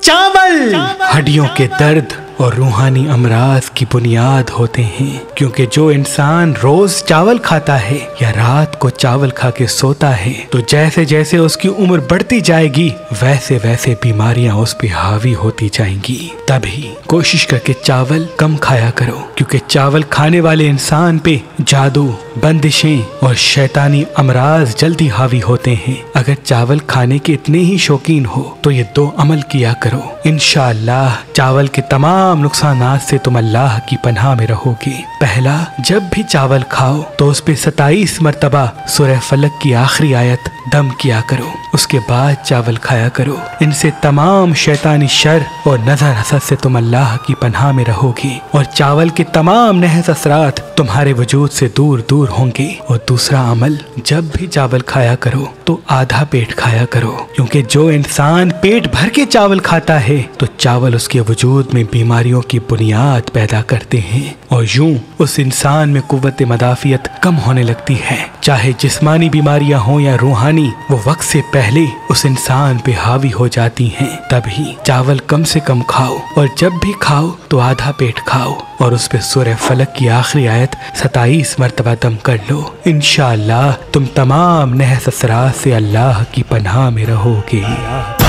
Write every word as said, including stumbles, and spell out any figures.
चावल हड्डियों के दर्द और रूहानी अमराज की बुनियाद होते हैं, क्योंकि जो इंसान रोज चावल खाता है या रात को चावल खा के सोता है तो जैसे जैसे उसकी उम्र बढ़ती जाएगी वैसे वैसे बीमारियां उस पर हावी होती जाएंगी। तभी कोशिश करके चावल कम खाया करो, क्योंकि चावल खाने वाले इंसान पे जादू, बंदिशें और शैतानी अमराज जल्दी हावी होते हैं। अगर चावल खाने के इतने ही शौकीन हो तो ये दो अमल किया करो, इंशाअल्लाह चावल के तमाम नुकसानात से तुम अल्लाह की पनाह में रहोगे। पहला, जब भी चावल खाओ तो उस पे सताईस मरतबा सूरह फलक की आखिरी आयत दम किया करो, उसके बाद चावल खाया करो। इनसे तमाम शैतानी शर और नजर हसद से तुम अल्लाह की पनाह में रहोगे और चावल के तमाम नहस असरात तुम्हारे वजूद से दूर दूर होंगे। और दूसरा अमल, जब भी चावल खाया करो तो आधा पेट खाया करो, क्योंकि जो इंसान पेट भर के चावल खाता है तो चावल उसके वजूद में बीमारियों की बुनियाद पैदा करते हैं और यूं उस इंसान में कुव्वत मदाफियत कम होने लगती है। चाहे जिस्मानी बीमारियां हों या रूहानी, वो वक्त से पहले उस इंसान पे हावी हो जाती हैं। तभी चावल कम से कम खाओ और जब भी खाओ तो आधा पेट खाओ और उस पे सूरह फलक की आखिरी आयत सताईस मरतबा दम कर लो। इंशाअल्लाह तुम तमाम नहस असरात से अल्लाह की पनाह में रहोगे।